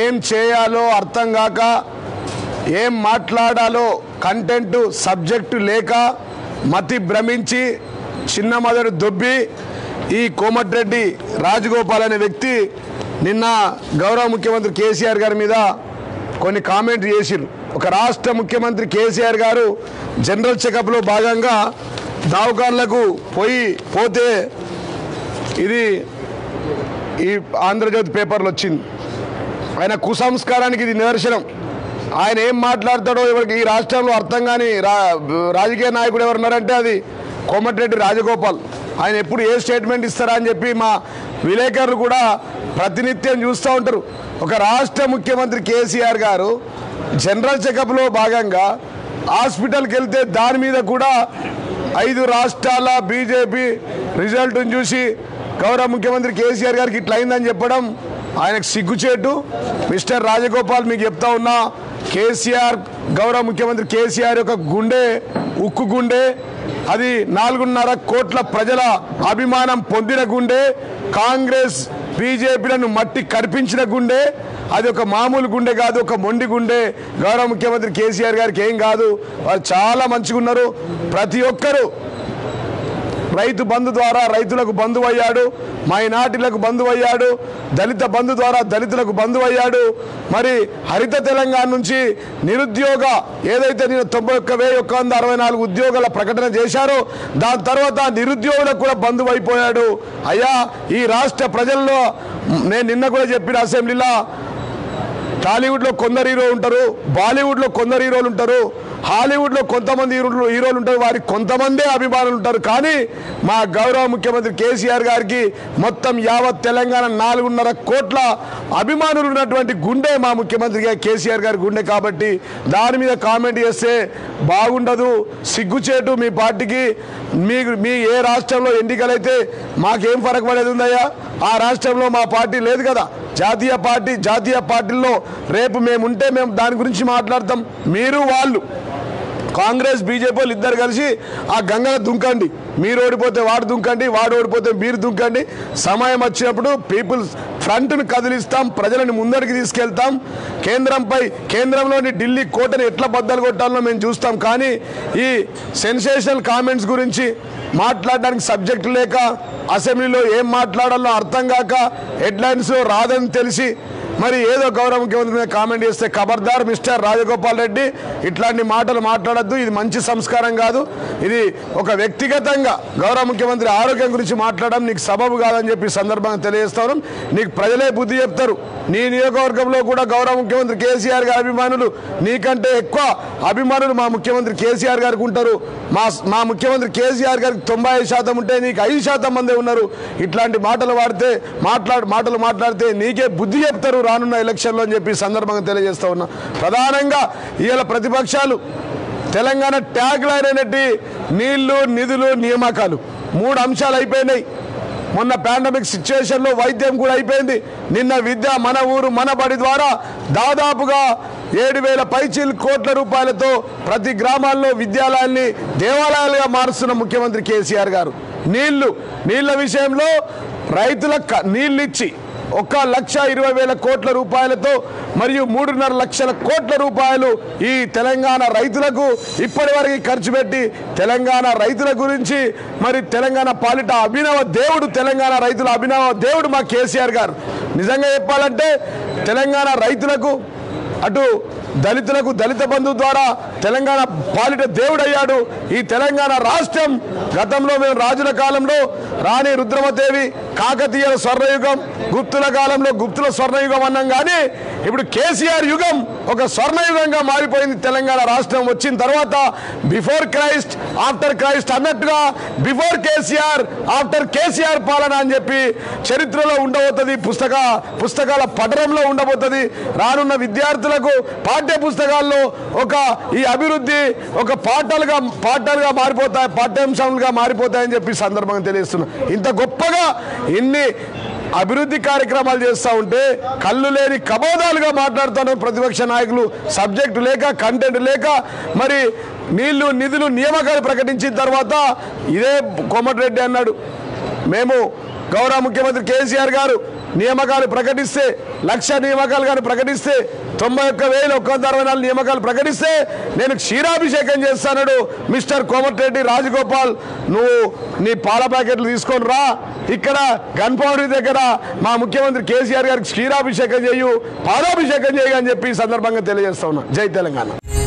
ఏం చేయాలో అర్థం కాక ఏం మాట్లాడాలో కంటెంట్ సబ్జెక్ట్ లేక మతి భ్రమించి చిన్న మదరు దొబ్బి ఈ కోమటిరెడ్డి రాజగోపాల్ అనే వ్యక్తి నిన్న గౌరవ ముఖ్యమంత్రి కేసీఆర్ గారి మీద కొన్ని కామెంట్ చేసిరు। ఒక రాష్ట్ర ముఖ్యమంత్రి కేసీఆర్ గారు జనరల్ చెకప్లో భాగంగా దావకాన్లకు పోతే ఇది ఈ ఆంధ్రజ్యోతి పేపర్లు వచ్చింది। ఆయన కుసంస్కారానికి ఇది నిదర్శనం। ఆయన ఏం మాట్లాడతాడో ఎవరికి ఈ రాష్ట్రంలో అర్థం కాని రాజకీయ నాయకుడు ఎవరున్నారంటే అది కోమటిరెడ్డి రాజగోపాల్। ఆయన ఎప్పుడు ఏ స్టేట్మెంట్ ఇస్తారా అని చెప్పి మా విలేకరులు కూడా ప్రతినిత్యం చూస్తూ ఉంటారు। ఒక రాష్ట్ర ముఖ్యమంత్రి కేసీఆర్ గారు జనరల్ చెకప్లో భాగంగా హాస్పిటల్కి వెళ్తే దాని మీద కూడా 5 రాష్ట్రాల బీజేపీ రిజల్ట్ను చూసి గౌరవ ముఖ్యమంత్రి కేసీఆర్ గారికి ఇట్లయిందని చెప్పడం ఆయనకు సిగ్గుచేటు। మిస్టర్ రాజగోపాల్ మీకు చెప్తా ఉన్నా, కేసీఆర్ గౌరవ ముఖ్యమంత్రి కేసీఆర్ యొక్క గుండె ఉక్కు గుండె, అది 4.5 కోట్ల ప్రజల అభిమానం పొందిన గుండె, కాంగ్రెస్ బీజేపీలను మట్టి కరిపించిన గుండె, అది ఒక మామూలు గుండె కాదు, ఒక మొండి గుండె। గౌరవ ముఖ్యమంత్రి కేసీఆర్ గారికి ఏం కాదు, వాళ్ళు చాలా మంచిగా ఉన్నారు। ప్రతి ఒక్కరూ రైతు బంధు ద్వారా రైతులకు బంధువయ్యాడు, మైనార్టీలకు బంధువయ్యాడు, దళిత బంధు ద్వారా దళితులకు బంధువయ్యాడు। మరి హరిత తెలంగాణ నుంచి నిరుద్యోగ ఏదైతే నేను 91,164 ఉద్యోగాల ప్రకటన చేశారో దాని తర్వాత నిరుద్యోగులకు కూడా బంధువైపోయాడు। అయ్యా ఈ రాష్ట్ర ప్రజల్లో నేను నిన్న కూడా చెప్పిన అసెంబ్లీలో టాలీవుడ్లో కొందరు హీరోలు ఉంటారు, బాలీవుడ్లో కొందరు హీరోలు ఉంటారు, హాలీవుడ్లో కొంతమంది హీరోలు ఉంటారు, వారి కొంతమందే అభిమానులు ఉంటారు। కానీ మా గౌరవ ముఖ్యమంత్రి కేసీఆర్ గారికి మొత్తం యావత్ తెలంగాణ 4.5 కోట్ల అభిమానులు ఉన్నటువంటి గుండె మా ముఖ్యమంత్రిగా కేసీఆర్ గారి గుండె కాబట్టి దాని మీద కామెంట్ చేస్తే బాగుండదు, సిగ్గుచేటు మీ పార్టీకి। మీ ఏ రాష్ట్రంలో ఎన్నికలైతే మాకేం ఫరక పడేది ఉందయ్యా, ఆ రాష్ట్రంలో మా పార్టీ లేదు కదా, జాతీయ పార్టీల్లో రేపు మేముంటే మేము దాని గురించి మాట్లాడతాం। మీరు వాళ్ళు కాంగ్రెస్ బీజేపీ వాళ్ళు ఇద్దరు కలిసి ఆ గంగను దుంకండి, మీరు ఓడిపోతే వాడు దుంకండి, వాడు ఓడిపోతే మీరు దుంకండి। సమయం వచ్చినప్పుడు పీపుల్స్ ఫ్రంట్ను కదిలిస్తాం, ప్రజలను ముందరికి తీసుకెళ్తాం, కేంద్రంలోని ఢిల్లీ కోటను ఎట్లా బద్దలు కొట్టాలో మేము చూస్తాం। కానీ ఈ సెన్సేషనల్ కామెంట్స్ గురించి మాట్లాడడానికి సబ్జెక్ట్ లేక అసెంబ్లీలో ఏం మాట్లాడాలో అర్థం కాక హెడ్లైన్స్లో రాదని తెలిసి మరి ఏదో గౌరవ ముఖ్యమంత్రి మీద కామెంట్ చేస్తే ఖబర్దార్ మిస్టర్ రాజగోపాల్ రెడ్డి, ఇట్లాంటి మాటలు మాట్లాడద్దు, ఇది మంచి సంస్కారం కాదు, ఇది ఒక వ్యక్తిగతంగా గౌరవ ముఖ్యమంత్రి ఆరోగ్యం గురించి మాట్లాడడం నీకు సబబు కాదని చెప్పి సందర్భంగా తెలియజేస్తాను। నీకు ప్రజలే బుద్ధి చెప్తారు। నీ నియోజకవర్గంలో కూడా గౌరవ ముఖ్యమంత్రి కేసీఆర్ గారి అభిమానులు నీకంటే ఎక్కువ అభిమానులు మా ముఖ్యమంత్రి కేసీఆర్ గారికి ఉంటారు। మా ముఖ్యమంత్రి కేసీఆర్ గారికి 95% ఉంటే నీకు 5% మందే ఉన్నారు। ఇట్లాంటి మాటలు మాట్లాడితే నీకే బుద్ధి చెప్తారు రానున్న ఎలక్షన్లో అని చెప్పి సందర్భంగా తెలియజేస్తా ఉన్నా। ప్రధానంగా ఇవాళ ప్రతిపక్షాలు తెలంగాణ ట్యాగ్ లైన్ అయినట్టు నీళ్లు, నిధులు, నియామకాలు 3 అంశాలు అయిపోయినాయి। మొన్న పాండమిక్ సిచ్యువేషన్లో వైద్యం కూడా అయిపోయింది। నిన్న విద్య, మన ఊరు మన బడి ద్వారా దాదాపుగా 7,000 కోట్ల రూపాయలతో ప్రతి గ్రామాల్లో విద్యాలయాల్ని దేవాలయాలుగా మారుస్తున్న ముఖ్యమంత్రి కేసీఆర్ గారు, నీళ్ల విషయంలో రైతులకు నీళ్ళిచ్చి 1,20,000 కోట్ల రూపాయలతో మరియు 3.5 లక్షల కోట్ల రూపాయలు ఈ తెలంగాణ రైతులకు ఇప్పటి వరకు ఖర్చు పెట్టి తెలంగాణ రైతుల గురించి మరి తెలంగాణ పాలిట అభినవ దేవుడు, తెలంగాణ రైతుల అభినవ దేవుడు మా కేసీఆర్ గారు। నిజంగా చెప్పాలంటే తెలంగాణ రైతులకు అటు దళితులకు దళిత బంధు ద్వారా తెలంగాణ పాలిట దేవుడయ్యాడు ఈ తెలంగాణ రాష్ట్రం। గతంలో మేము రాజుల కాలంలో రాణి రుద్రమదేవి, కాకతీయుల స్వర్ణయుగం, గుప్తుల కాలంలో గుప్తుల స్వర్ణయుగం అన్నాం, కానీ ఇప్పుడు కేసీఆర్ యుగం ఒక స్వర్ణయుగంగా మారిపోయింది। తెలంగాణ రాష్ట్రం వచ్చిన తర్వాత బిఫోర్ క్రైస్ట్ ఆఫ్టర్ క్రైస్ట్ అన్నట్టుగా బిఫోర్ కేసీఆర్ ఆఫ్టర్ కేసీఆర్ పాలన అని చెప్పి చరిత్రలో ఉండబోతుంది, పుస్తకాల పఠనంలో ఉండబోతుంది। రానున్న విద్యార్థులకు పాఠ్య పుస్తకాల్లో ఒక ఈ అభివృద్ధి ఒక పాఠాలుగా మారిపోతాయి, పాఠ్యాంశాలుగా మారిపోతాయని చెప్పి సందర్భంగా తెలియజేస్తున్నా। ఇంత గొప్పగా ఇన్ని అభివృద్ధి కార్యక్రమాలు చేస్తూ ఉంటే కళ్ళు లేని కబోదాలుగా మాట్లాడుతున్నారు ప్రతిపక్ష నాయకులు, సబ్జెక్టు లేక కంటెంట్ లేక। మరి నీళ్లు, నిధులు, నియామకాలు ప్రకటించిన తర్వాత ఇదే కోమటిరెడ్డి అన్నాడు, మేము గౌరవ ముఖ్యమంత్రి కేసీఆర్ గారు నియమకాలు ప్రకటిస్తే 1,00,000 నియమకాలు గాని ప్రకటిస్తే 91,164 నియమకాలు ప్రకటిస్తే నేను క్షీరాభిషేకం చేస్తానడు మిస్టర్ కోమటిరెడ్డి రాజగోపాల్. నువ్వు నీ పాల ప్యాకెట్లు తీసుకొని రా, ఇక్కడ గన్ పౌడరీ దగ్గర మా ముఖ్యమంత్రి కేసీఆర్ గారికి క్షీరాభిషేకం చేయు, పాలాభిషేకం చేయని చెప్పి ఈ సందర్భంగా తెలియజేస్తా ఉన్నా. జై తెలంగాణ.